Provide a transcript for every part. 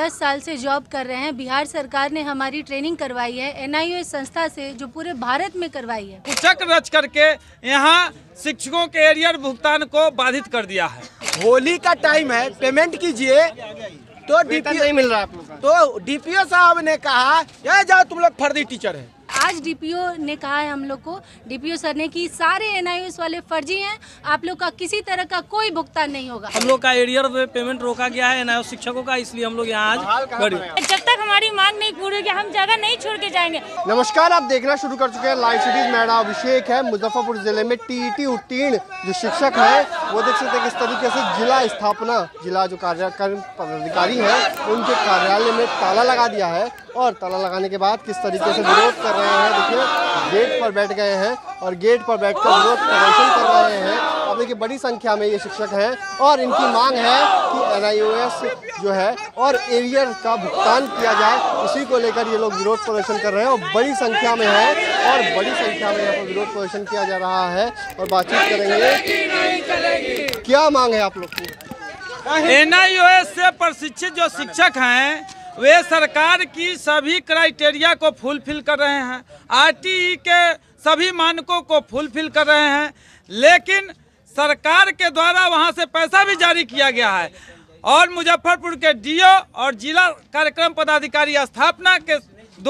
10 साल से जॉब कर रहे हैं। बिहार सरकार ने हमारी ट्रेनिंग करवाई है एनआईओएस संस्था से, जो पूरे भारत में करवाई है। कुचक रच करके यहाँ शिक्षकों के एरियर भुगतान को बाधित कर दिया है। होली का टाइम है, पेमेंट कीजिए तो DPO नहीं मिल रहा आप लोग का। तो DPO साहब ने कहा ये जाओ तुम लोग फर्जी टीचर है। आज DPO ने कहा है हम लोग को, DPO सर ने, कि सारे NIOS वाले फर्जी हैं, आप लोग का किसी तरह का कोई भुगतान नहीं होगा। हम लोग का एरियर पेमेंट रोका गया है NIOS शिक्षकों का, इसलिए हम लोग यहाँ आज जब तक हमारी मांग नहीं पूरी होगी हम जगह नहीं छोड़ के जाएंगे। नमस्कार, आप देखना शुरू कर चुके हैं लाइव सिटीज। मेरा अभिषेक है। मुजफ्फरपुर जिले में TET उत्तीर्ण जो शिक्षक है वो देख सकते हैं किस तरीके से जिला स्थापना, जिला जो कार्यक्रम पदाधिकारी है उनके कार्यालय में ताला लगा दिया है, और ताला लगाने के बाद किस तरीके से विरोध कर रहे हैं। देखिए गेट पर बैठ गए हैं और गेट पर बैठकर विरोध प्रदर्शन कर रहे हैं। अब देखिए बड़ी संख्या में ये शिक्षक हैं और इनकी मांग है कि NIOS जो है और एरियर का भुगतान किया जाए। इसी को लेकर ये लोग विरोध प्रदर्शन कर रहे हैं और बड़ी संख्या में है और बड़ी संख्या में यहाँ पर विरोध प्रदर्शन किया जा रहा है। और बातचीत करेंगे, क्या मांग है आप लोग की? NIOS से प्रशिक्षित जो शिक्षक हैं वे सरकार की सभी क्राइटेरिया को फुलफिल कर रहे हैं, RTE के सभी मानकों को फुलफिल कर रहे हैं, लेकिन सरकार के द्वारा वहां से पैसा भी जारी किया गया है। और मुजफ्फरपुर के DO और जिला कार्यक्रम पदाधिकारी स्थापना के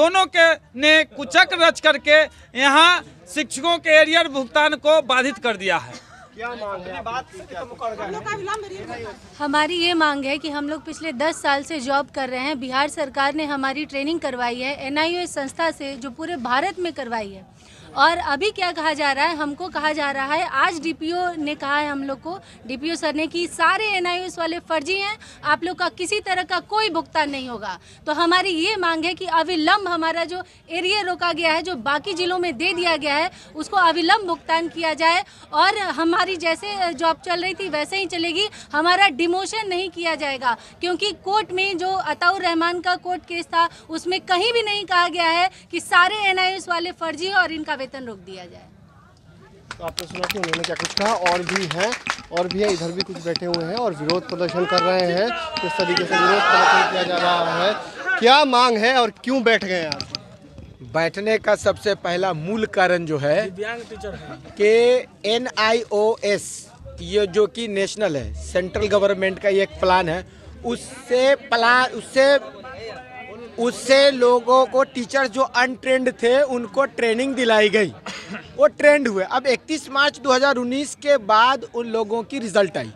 दोनों के ने कुचक रच करके यहाँ शिक्षकों के एरियर भुगतान को बाधित कर दिया है। हमारी ये मांग है कि हम लोग पिछले 10 साल से जॉब कर रहे हैं। बिहार सरकार ने हमारी ट्रेनिंग करवाई है NIOS संस्था से, जो पूरे भारत में करवाई है। और अभी क्या कहा जा रहा है, हमको कहा जा रहा है, आज DPO ने कहा है हम लोग को, DPO सर ने, कि सारे NIOS वाले फर्जी हैं, आप लोग का किसी तरह का कोई भुगतान नहीं होगा। तो हमारी ये मांग है कि अविलंब हमारा जो एरियर रोका गया है, जो बाकी जिलों में दे दिया गया है, उसको अविलंब भुगतान किया जाए। और हमारी जैसे जॉब चल रही थी वैसे ही चलेगी, हमारा डिमोशन नहीं किया जाएगा, क्योंकि कोर्ट में जो अताउर रहमान का कोर्ट केस था उसमें कहीं भी नहीं कहा गया है कि सारे NIOS वाले फर्जी हैं और इनका वेतन रोक दिया जाए। तो आपने सुना कि उन्होंने क्या कुछ कहा। और भी है इधर भी कुछ बैठे हुए हैं और विरोध प्रदर्शन कर रहे हैं। किस तरीके से विरोध प्रदर्शन किया जा रहा है, क्या मांग है और क्यों बैठ गए आप? बैठने का सबसे पहला मूल कारण जो है दिव्यांग टीचर है कि NIOS ये जो कि नेशनल है, सेंट्रल गवर्नमेंट का ये एक प्लान है, उससे लोगों को, टीचर जो अनट्रेंड थे उनको ट्रेनिंग दिलाई गई, वो ट्रेंड हुए। अब 31 मार्च 2019 के बाद उन लोगों की रिजल्ट आई,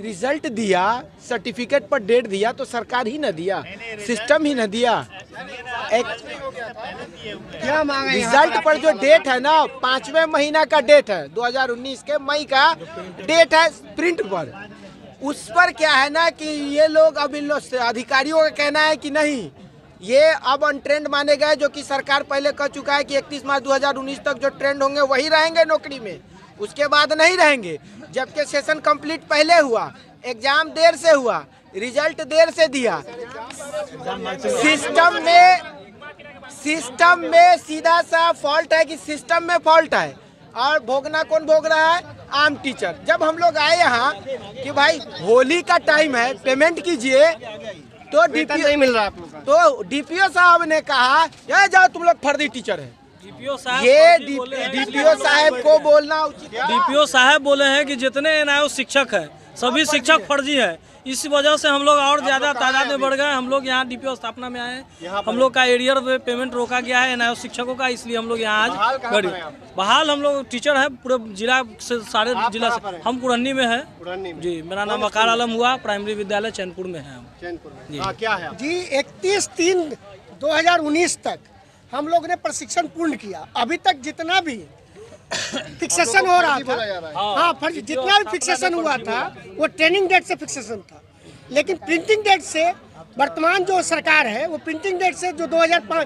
रिजल्ट दिया, सर्टिफिकेट पर डेट दिया, तो सरकार ही ना दिया, सिस्टम ही ना दिया। क्या मांग है? रिजल्ट पर जो डेट है ना, 5वें महीना का डेट है, 2019 के मई का डेट है प्रिंट पर। उस पर क्या है ना कि ये लोग, अब इन लोग अधिकारियों का कहना है कि नहीं ये अब अनट्रेंड माने गए, जो कि सरकार पहले कह चुका है कि 31 मार्च 2019 तक जो ट्रेंड होंगे वही रहेंगे नौकरी में, उसके बाद नहीं रहेंगे। जबकि सेशन कंप्लीट पहले हुआ, एग्जाम देर से हुआ, रिजल्ट देर से दिया। सिस्टम में सीधा सा फॉल्ट है कि सिस्टम में फॉल्ट है, और भोगना कौन भोग रहा है? आम टीचर। जब हम लोग आए यहाँ कि भाई होली का टाइम है, पेमेंट कीजिए तो DPO नहीं मिल रहा आप लोग का। तो DPO साहब ने कहा ये जाओ तुम लोग फर्जी टीचर है। ये DPO साहब को बोलना उचित है। DPO साहब बोले हैं कि जितने NIOS शिक्षक है सभी शिक्षक फर्जी है, इस वजह से हम लोग और ज्यादा तादाद में बढ़ गए। हम लोग यहाँ DPO स्थापना में आए हैं। हम लोग का एरियर पेमेंट रोका गया है NIOS शिक्षकों का, इसलिए हम लोग यहाँ आज बहाल। हम लोग टीचर है पूरे जिला से, सारे जिला से। हम कुरन्नी में है जी। मेरा नाम अकाल आलम हुआ, प्राइमरी विद्यालय चैनपुर में है। हम क्या है जी, 31/3/2019 तक हम लोग ने प्रशिक्षण पूर्ण किया। अभी तक जितना भी फिक्सेशन हो रहा था, हाँ फर्जी, जितना भी फिक्सेशन हुआ था वो ट्रेनिंग डेट से फिक्सेशन था, लेकिन प्रिंटिंग डेट से वर्तमान जो सरकार है वो प्रिंटिंग डेट से जो 2005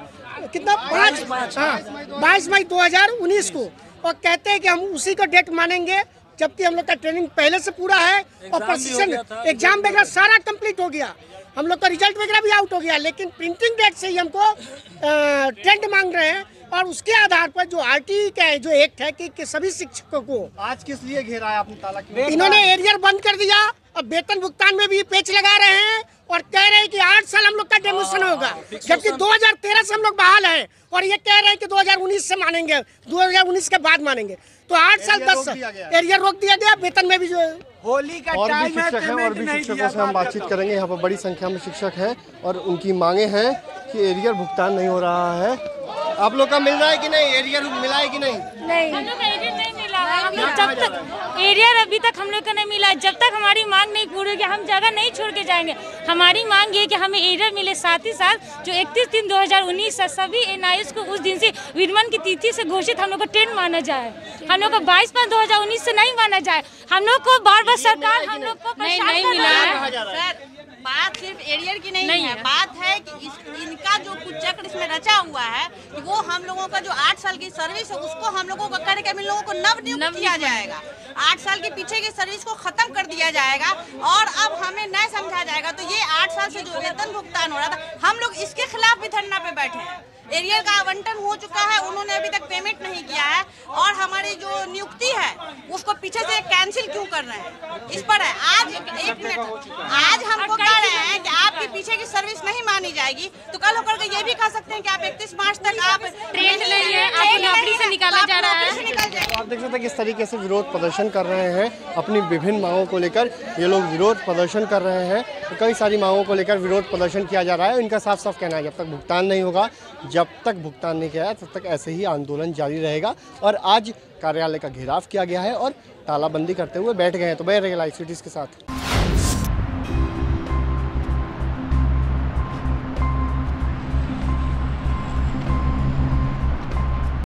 कितना 5 हाँ 22 मई 2019 को, और कहते हैं कि हम उसी को डेट मानेंगे, जबकि हम लोग का ट्रेनिंग पहले से पूरा है और प्रशिक्षण एग्जाम वगैरह सारा कंप्लीट हो गया। हम लोग का रिजल्ट वगैरह भी आउट हो गया, लेकिन प्रिंटिंग डेट से ही हमको ट्रेंड मांग रहे हैं। और उसके आधार पर जो RTE का जो एक्ट है कि सभी शिक्षकों को आज किस लिए घेरा है आपने? ताला क्यों? इन्होंने एरियर बंद कर दिया और वेतन भुगतान में भी पेच लगा रहे हैं और कह रहे हैं कि 8 साल हम लोग का डेमोशन होगा, जबकि 2013 से हम लोग बहाल हैं और ये कह रहे हैं कि 2019 से मानेंगे, 2019 के बाद मानेंगे। तो 8 साल 10 साल एरियर रोक दिया गया, वेतन में भी जो होली का टाइम है। और भी शिक्षकों से हम बातचीत करेंगे। यहाँ पर बड़ी संख्या में शिक्षक हैं और उनकी मांगे हैं कि एरियर भुगतान नहीं हो रहा है। आप लोग का मिल रहा है कि नहीं? एरियर मिला है कि नहीं? जब तक एरियर अभी तक हम लोग का नहीं मिला, जब तक हमारी मांग नहीं पूरी होगी हम जगह नहीं छोड़ के जाएंगे। हमारी मांग ये कि हमें एरियर मिले, साथ ही साथ जो 31 दिन 2019 सभी NIOS को उस दिन से विरमण की तिथि से घोषित हम लोग को 10 माना जाए। हम लोग को 22/5/2019 से नहीं माना जाए। हम लोग को बार बार सरकार हम लोग को परेशान कर रही है। बात सिर्फ एरियर की नहीं है, बात है कि इनका जो कुछ चक्र इसमें रचा हुआ है कि वो हम लोगों का जो 8 साल की सर्विस है उसको हम लोगों का करके हम लोगों को नवनियुक्त किया जाएगा। 8 साल के पीछे की सर्विस को खत्म कर दिया जाएगा और अब हमें न समझा जाएगा। तो ये 8 साल से जो वेतन भुगतान हो रहा था, हम लोग इसके खिलाफ भी धरना पे बैठे हैं। एरियर का आवंटन हो चुका है, उन्होंने अभी तक पेमेंट नहीं किया है और हमारी जो नियुक्ति है उसको पीछे से कैंसिल क्यों कर रहे हैं, इस पर है। आज एक मिनट, आज हमको कह रहे हैं कि आपके पीछे की सर्विस नहीं मानी जाएगी, तो कल होकर ये भी कह सकते हैं कि आप 31 मार्च तक आप ट्रेन से निकाला जा रहा है। आप देख सकते हैं किस तरीके से विरोध प्रदर्शन कर रहे हैं। अपनी विभिन्न मांगों को लेकर ये लोग विरोध प्रदर्शन कर रहे हैं। कई सारी मांगों को लेकर विरोध प्रदर्शन किया जा रहा है। इनका साफ साफ कहना है जब तक भुगतान नहीं होगा, जब तक भुगतान नहीं किया जाए तब तक ऐसे ही आंदोलन जारी रहेगा। और आज कार्यालय का घेराव किया गया है और तालाबंदी करते हुए बैठ गए हैं। तो बैठ रहे लाइव सिटीज के साथ।